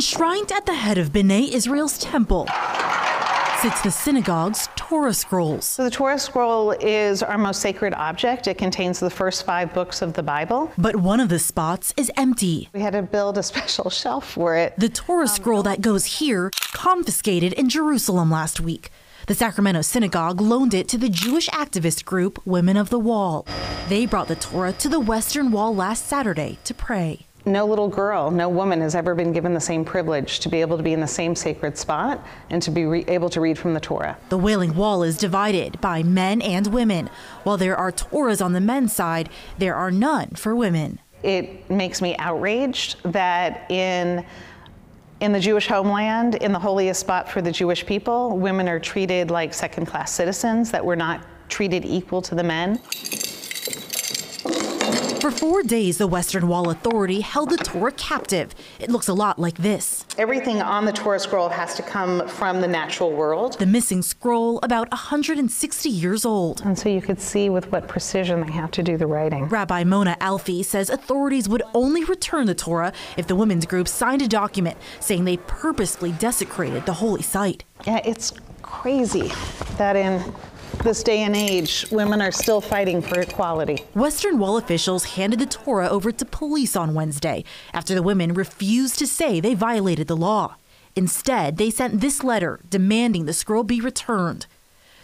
Enshrined at the head of B'nai Israel's temple sits the synagogue's Torah scrolls. So the Torah scroll is our most sacred object. It contains the first 5 books of the Bible. But one of the spots is empty. We had to build a special shelf for it. The Torah scroll that goes here, confiscated in Jerusalem last week. The Sacramento synagogue loaned it to the Jewish activist group Women of the Wall. They brought the Torah to the Western Wall last Saturday to pray. No little girl, no woman has ever been given the same privilege to be able to be in the same sacred spot and to be able to read from the Torah. The Wailing Wall is divided by men and women. While there are Torahs on the men's side, there are none for women. It makes me outraged that in the Jewish homeland, in the holiest spot for the Jewish people, women are treated like second-class citizens, that we're not treated equal to the men. For 4 days, the Western Wall Authority held the Torah captive. It looks a lot like this. Everything on the Torah scroll has to come from the natural world. The missing scroll, about 160 years old. And so you could see with what precision they have to do the writing. Rabbi Mona Alfie says authorities would only return the Torah if the women's group signed a document saying they purposely desecrated the holy site. Yeah, it's crazy that in this day and age, women are still fighting for equality. Western Wall officials handed the Torah over to police on Wednesday after the women refused to say they violated the law. Instead, they sent this letter demanding the scroll be returned.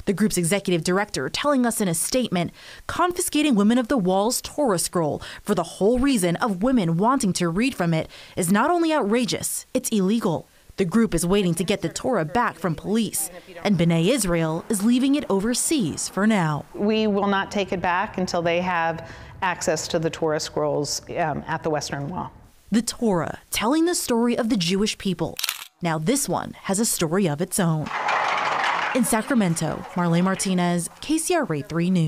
The group's executive director telling us in a statement, confiscating Women of the Wall's Torah scroll for the whole reason of women wanting to read from it is not only outrageous, it's illegal. The group is waiting to get the Torah back from police, and B'nai Israel is leaving it overseas for now. We will not take it back until they have access to the Torah scrolls at the Western Wall. The Torah, telling the story of the Jewish people. Now this one has a story of its own. In Sacramento, Marlei Martinez, KCRA 3 News.